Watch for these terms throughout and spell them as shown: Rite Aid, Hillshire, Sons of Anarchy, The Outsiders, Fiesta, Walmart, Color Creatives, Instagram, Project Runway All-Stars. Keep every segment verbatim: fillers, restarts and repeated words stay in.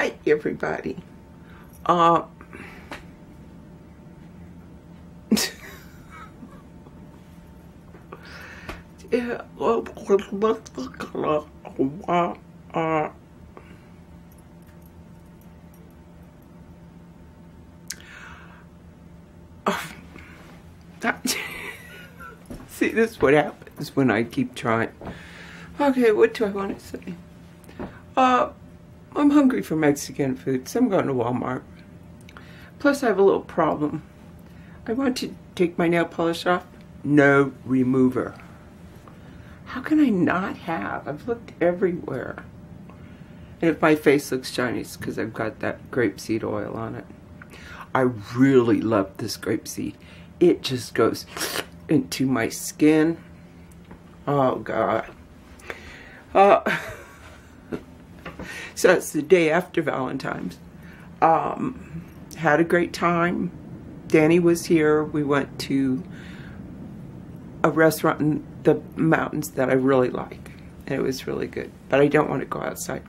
Hi everybody. Uh, yeah, uh, that, see, this is what happens when I keep trying. Okay, what do I want to say? Uh, I'm hungry for Mexican food, so I'm going to Walmart. Plus, I have a little problem. I want to take my nail polish off. No remover. How can I not have? I've looked everywhere. And if my face looks shiny, it's because I've got that grapeseed oil on it. I really love this grapeseed. It just goes into my skin. Oh, God. Uh... So it's the day after Valentine's. Um, had a great time. Danny was here. We went to a restaurant in the mountains that I really like. And it was really good. But I don't want to go outside.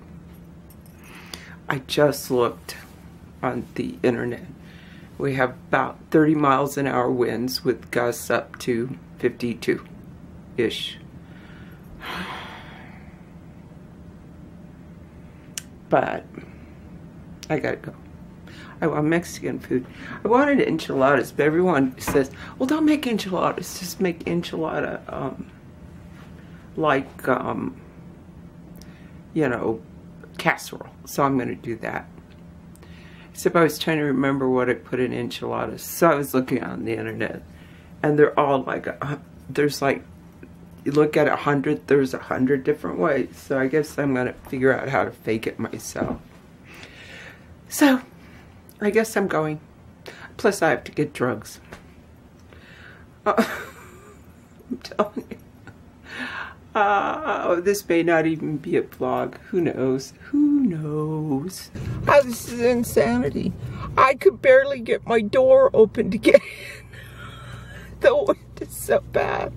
I just looked on the internet. We have about thirty miles an hour winds with gusts up to fifty-two-ish. But I gotta go. I want Mexican food. I wanted enchiladas, but everyone says, well, don't make enchiladas, just make enchilada, um, like, um, you know, casserole. So I'm gonna do that. Except I was trying to remember what I put in enchiladas. So I was looking on the internet, and they're all like, uh, there's like, you look at a hundred, there's a hundred different ways. So I guess I'm going to figure out how to fake it myself. So, I guess I'm going. Plus, I have to get drugs. Uh, I'm telling you. Uh, this may not even be a vlog. Who knows? Who knows? Oh, this is insanity. I could barely get my door open to get in. The wind is so bad.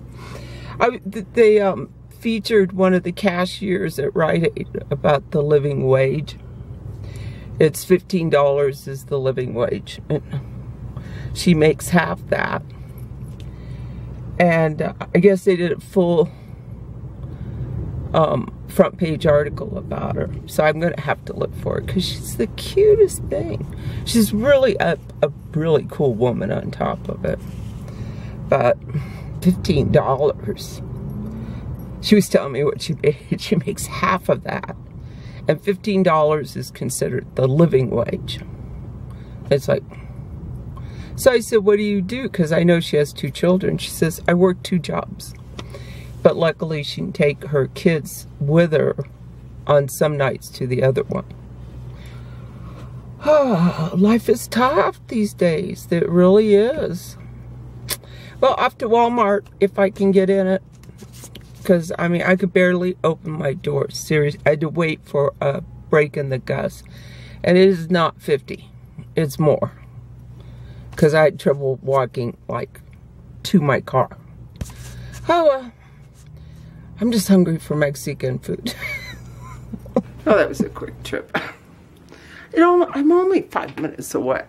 I, they um, featured one of the cashiers at Rite Aid about the living wage. It's fifteen dollars is the living wage. And she makes half that. And uh, I guess they did a full um, front page article about her. So I'm going to have to look for her because she's the cutest thing. She's really a, a really cool woman on top of it. But... fifteen dollars. She was telling me what she made. She makes half of that. And fifteen dollars is considered the living wage. It's like... So I said, what do you do? Because I know she has two children. She says, I work two jobs. But luckily she can take her kids with her on some nights to the other one. Oh, life is tough these days. It really is. Well, off to Walmart, if I can get in it. Because, I mean, I could barely open my door. Seriously, I had to wait for a break in the gust. And it is not fifty. It's more. Because I had trouble walking, like, to my car. Oh, well. I'm just hungry for Mexican food. Oh, that was a quick trip. It only, I'm only five minutes away.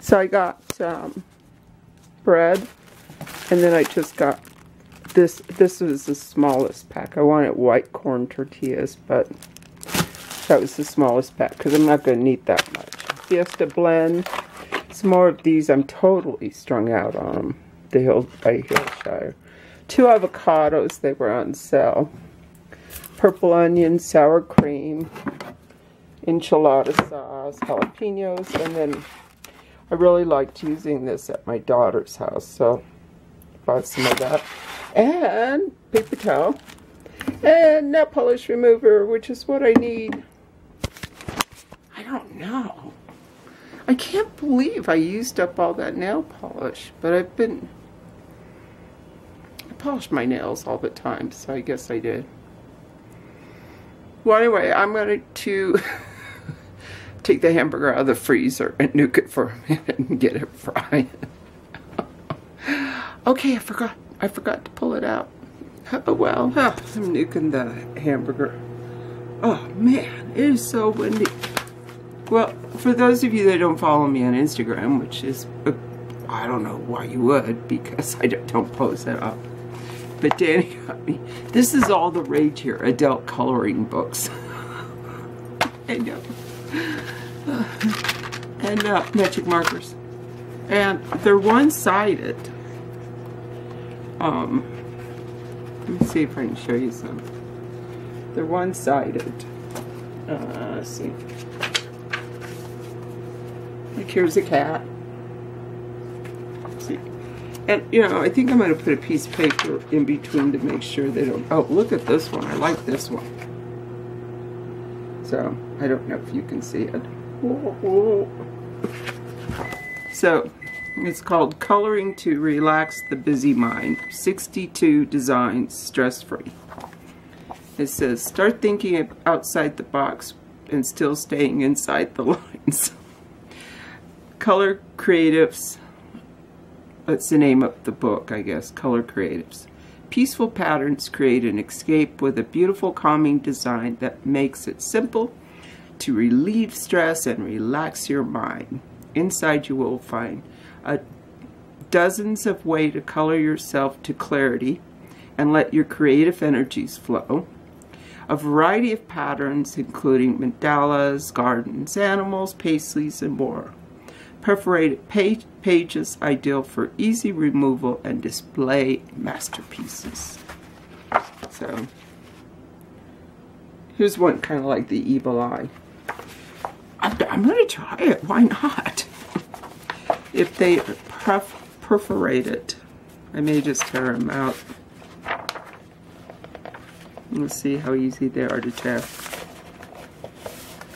So I got, um... bread, and then I just got this. This was the smallest pack. I wanted white corn tortillas, but that was the smallest pack because I'm not going to need that much. Fiesta blend. Some more of these. I'm totally strung out on them. The Hill by Hillshire. Two avocados. They were on sale. Purple onion, sour cream, enchilada sauce, jalapenos, and then I really liked using this at my daughter's house, so bought some of that. And paper towel. And nail polish remover, which is what I need. I don't know. I can't believe I used up all that nail polish, but I've been... I polish my nails all the time, so I guess I did. Well, anyway, I'm going to... take the hamburger out of the freezer and nuke it for a minute and get it fried. Okay, I forgot. I forgot to pull it out. Oh, well. Huh, I'm nuking the hamburger. Oh, man. It is so windy. Well, for those of you that don't follow me on Instagram, which is, uh, I don't know why you would, because I don't post that up. But Danny got me. This is all the rage here, adult coloring books. I know. And uh, magic markers. And they're one-sided. Um, let me see if I can show you some. They're one-sided. Uh, let's see. Like here's a cat. Let's see. And, you know, I think I'm going to put a piece of paper in between to make sure they don't... Oh, look at this one. I like this one. So, I don't know if you can see it. So, it's called Coloring to Relax the Busy Mind. sixty-two designs, stress-free. It says, start thinking outside the box and still staying inside the lines. Color Creatives... That's the name of the book, I guess, Color Creatives. Peaceful patterns create an escape with a beautiful, calming design that makes it simple to relieve stress and relax your mind. Inside you will find a dozens of ways to color yourself to clarity and let your creative energies flow. A variety of patterns, including mandalas, gardens, animals, pastels, and more. Perforated page, pages ideal for easy removal and display masterpieces. So, here's one kind of like the evil eye. I'm, I'm going to try it. Why not? If they perf perforate it, I may just tear them out. Let's see how easy they are to tear.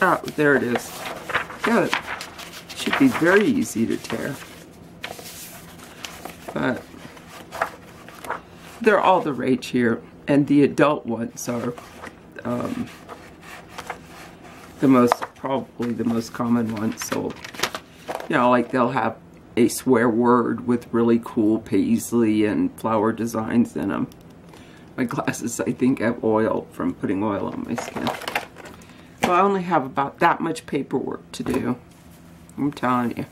Oh, there it is. Got it. Should be very easy to tear, but they're all the rage here, and the adult ones are um, the most, probably the most common ones. So, you know, like they'll have a swear word with really cool paisley and flower designs in them. My glasses, I think, have oil from putting oil on my skin. Well, I only have about that much paperwork to do. I'm telling you.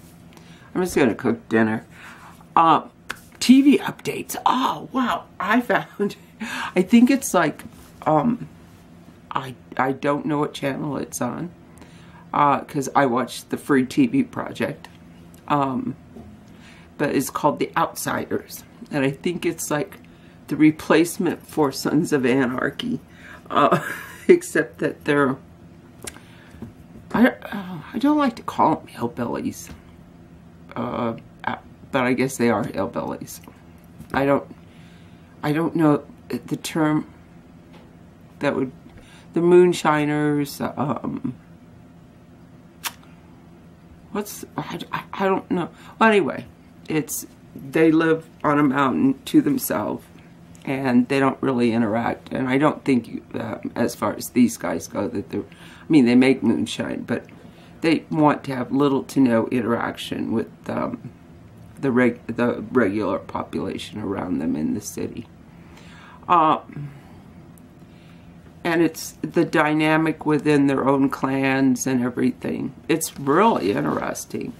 I'm just going to cook dinner. Uh, T V updates. Oh, wow. I found... I think it's like... Um, I, I don't know what channel it's on. Because uh, I watched the free T V project. Um, but it's called The Outsiders. And I think it's like the replacement for Sons of Anarchy. Uh, except that they're... I, uh, I don't like to call them hillbillies, uh, but I guess they are hillbillies. I don't, I don't know the term that would, the moonshiners, um, what's, I, I don't know. Well, anyway, it's, they live on a mountain to themselves, and they don't really interact, and I don't think, you, uh, as far as these guys go, that they're, I mean, they make moonshine, but they want to have little to no interaction with um, the, reg the regular population around them in the city. Um, and it's the dynamic within their own clans and everything. It's really interesting.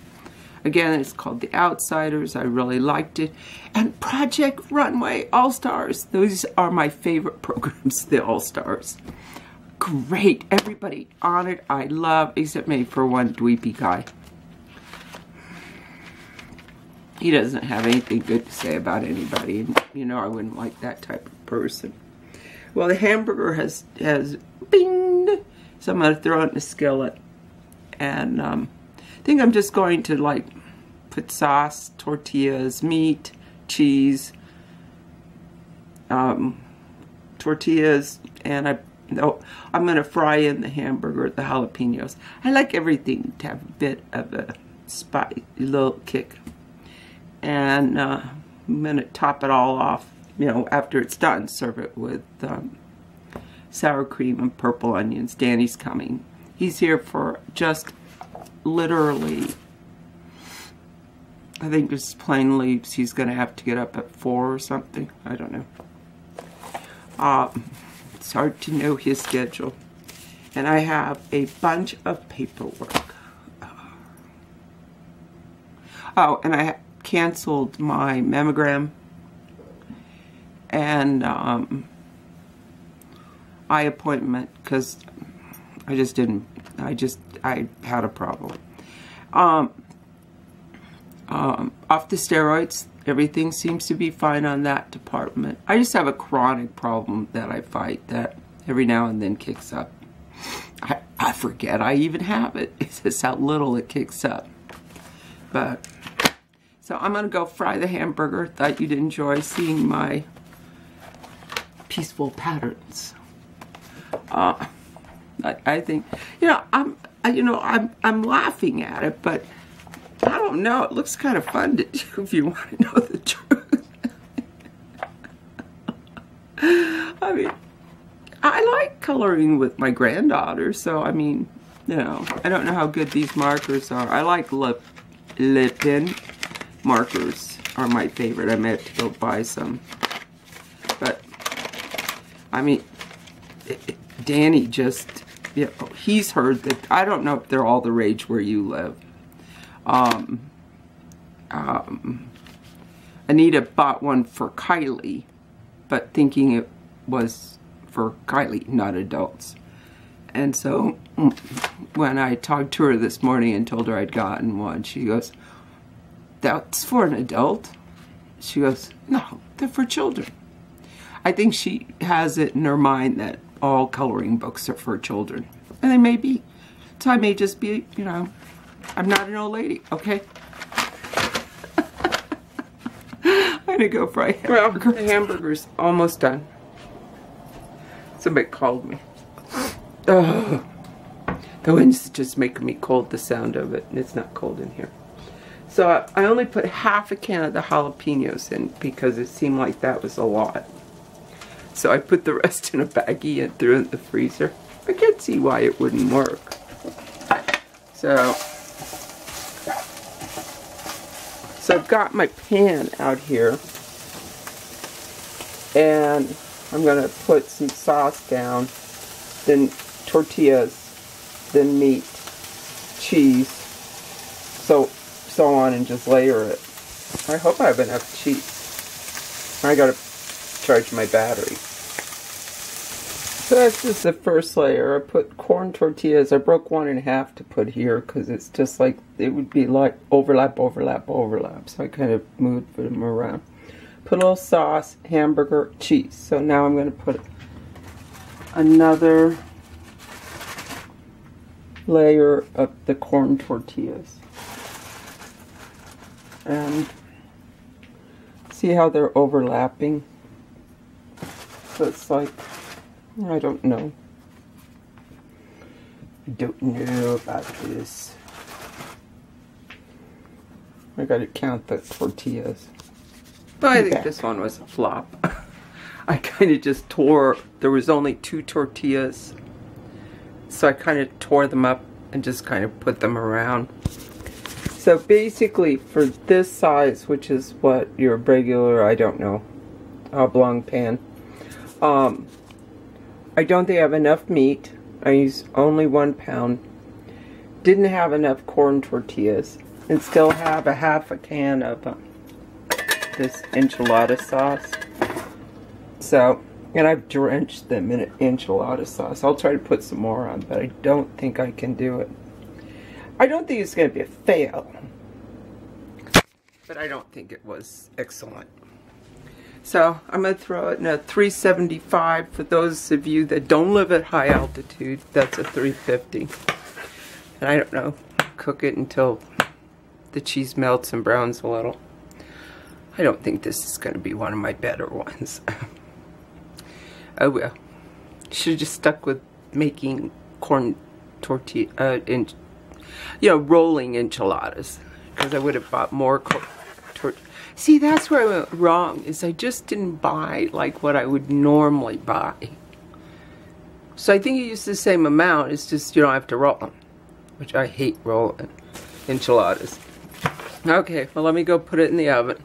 Again, it's called The Outsiders. I really liked it. And Project Runway All-Stars. Those are my favorite programs, the All-Stars. Great. Everybody on it I love, except maybe for one dweepy guy. He doesn't have anything good to say about anybody. And, you know, I wouldn't like that type of person. Well, the hamburger has, has binged. So I'm going to throw it in a skillet. And, um... I think I'm just going to like put sauce, tortillas, meat, cheese, um, tortillas, and I, oh, I'm going to fry in the hamburger, the jalapenos. I like everything to have a bit of a spice, a little kick. And uh, I'm going to top it all off, you know, after it's done, serve it with um, sour cream and purple onions. Danny's coming. He's here for just literally, I think it's plain leaves. He's going to have to get up at four or something. I don't know. Uh, it's hard to know his schedule. And I have a bunch of paperwork. Oh, and I canceled my mammogram, and um, eye appointment, because I just didn't, I just, I had a problem. Um, um, off the steroids, everything seems to be fine on that department. I just have a chronic problem that I fight that every now and then kicks up. I, I forget I even have it. It's just how little it kicks up. But, so I'm going to go fry the hamburger. Thought you'd enjoy seeing my peaceful patterns. Uh, I, I think, you know, I'm, I, you know, I'm, I'm laughing at it, but I don't know. It looks kind of fun to do if you want to know the truth. I mean, I like coloring with my granddaughter, so I mean, you know, I don't know how good these markers are. I like lip, lip pen markers are my favorite. I may have to go buy some, but I mean, it, it, Danny just, you know, he's heard that. I don't know if they're all the rage where you live. Um, um, Anita bought one for Kylie, but thinking it was for Kylie, not adults. And so when I talked to her this morning and told her I'd gotten one, she goes, "That's for an adult?" She goes, "No, they're for children." I think she has it in her mind that all coloring books are for children. And they may be. So I may just be, you know, I'm not an old lady, okay? I'm gonna go fry hamburgers. The hamburger's almost done. Somebody called me. Ugh. The wind's just making me cold, the sound of it, and it's not cold in here. So I, I only put half a can of the jalapenos in because it seemed like that was a lot. So I put the rest in a baggie and threw it in the freezer. I can't see why it wouldn't work. So, so I've got my pan out here, and I'm going to put some sauce down, then tortillas, then meat, cheese, so, so on, and just layer it. I hope I have enough cheese. I got to charge my battery. So that's just the first layer. I put corn tortillas. I broke one in half to put here because it's just like, it would be like overlap, overlap, overlap. So I kind of moved them around. Put a little sauce, hamburger, cheese. So now I'm going to put another layer of the corn tortillas. And see how they're overlapping? So it's like, I don't know. I don't know about this. I gotta count the tortillas. Well, I think back. This one was a flop. I kind of just tore, there was only two tortillas. So I kind of tore them up and just kind of put them around. So basically for this size, which is what your regular, I don't know, oblong pan. Um, I don't think I have enough meat. I used only one pound. Didn't have enough corn tortillas. And still have a half a can of um, this enchilada sauce. So, and I've drenched them in enchilada sauce. I'll try to put some more on, but I don't think I can do it. I don't think it's going to be a fail. But I don't think it was excellent. So I'm going to throw it in a three seventy-five. For those of you that don't live at high altitude, that's a three fifty. And I don't know, cook it until the cheese melts and browns a little. I don't think this is going to be one of my better ones. Oh well. Should have just stuck with making corn tortilla, uh, and, you know, rolling enchiladas. Because I would have bought more corn tortillas. See, that's where I went wrong, is I just didn't buy like what I would normally buy. So I think you use the same amount, it's just you don't have to roll them, which I hate rolling enchiladas. Okay, well let me go put it in the oven.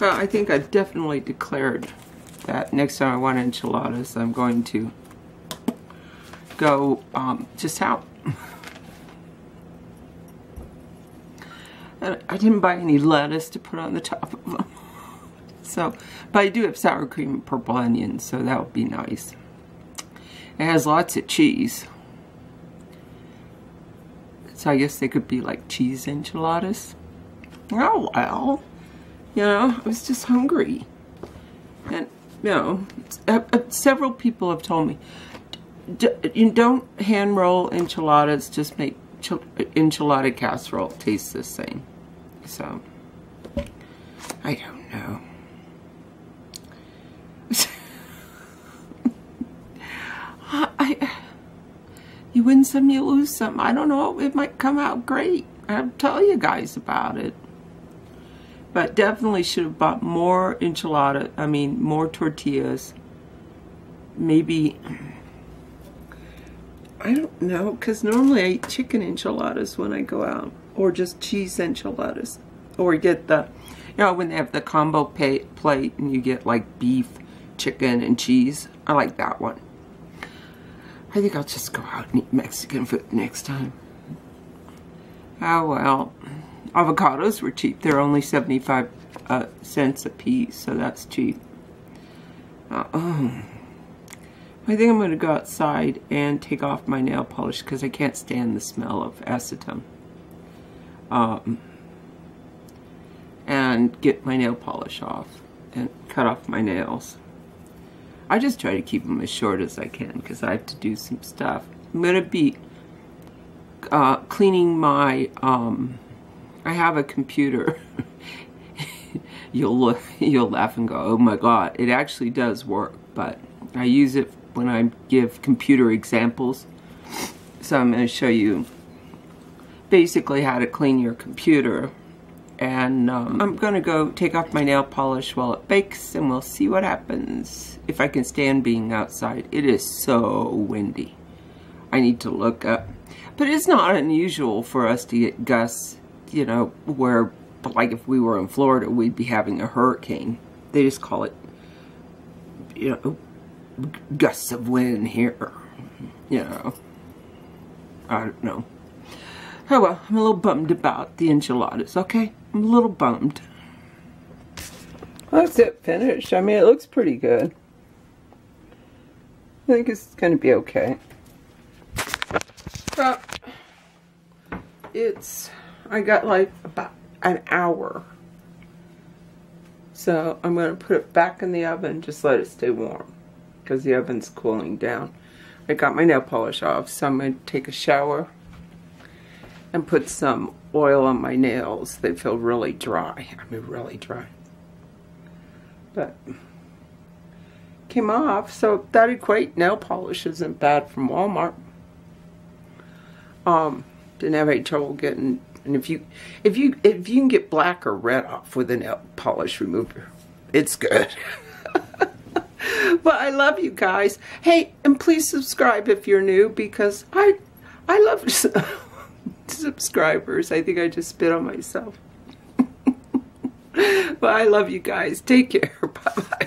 Well, I think I've definitely declared that next time I want enchiladas, I'm going to go um, just out. And I didn't buy any lettuce to put on the top of them. So, but I do have sour cream and purple onions, so that would be nice. It has lots of cheese. So I guess they could be like cheese enchiladas. Oh well, you know, I was just hungry. And, you know, uh, uh, several people have told me, D you don't hand roll enchiladas, just make enchilada casserole taste the same. So, I don't know. I, I, you win some, you lose some. I don't know, it might come out great. I'll tell you guys about it. But definitely should have bought more enchilada, I mean, more tortillas. Maybe, I don't know, because normally I eat chicken enchiladas when I go out, or just cheese enchiladas, or get the, you know, when they have the combo pay, plate and you get like beef, chicken, and cheese. I like that one. I think I'll just go out and eat Mexican food next time. Oh well, avocados were cheap. They're only seventy-five uh, cents a piece, so that's cheap. Uh, oh. I think I'm going to go outside and take off my nail polish because I can't stand the smell of acetone. Um, and get my nail polish off and cut off my nails. I just try to keep them as short as I can because I have to do some stuff. I'm going to be uh, cleaning my... Um, I have a computer. You'll look, you'll laugh and go, oh my god. It actually does work, but I use it when I give computer examples. So I'm going to show you basically how to clean your computer. And um, I'm going to go take off my nail polish while it bakes, and we'll see what happens. If I can stand being outside. It is so windy. I need to look up. But it's not unusual for us to get gusts, you know, where, like if we were in Florida, we'd be having a hurricane. They just call it, you know, gusts of wind here, you know. I don't know. Oh well, I'm a little bummed about the enchiladas, okay? I'm a little bummed. Well, that's it finished. I mean, it looks pretty good. I think it's going to be okay. Well, it's, I got like about an hour. So I'm going to put it back in the oven, just let it stay warm. Because the oven's cooling down. I got my nail polish off, so I'm going to take a shower and put some oil on my nails. They feel really dry. I mean, really dry. But came off, so that equate nail polish isn't bad from Walmart. Um, didn't have any trouble getting. And if you, if you, if you can get black or red off with a nail polish remover, it's good. But I love you guys. Hey, and please subscribe if you're new, because I, I love subscribers. I think I just spit on myself. But I love you guys. Take care. Bye-bye.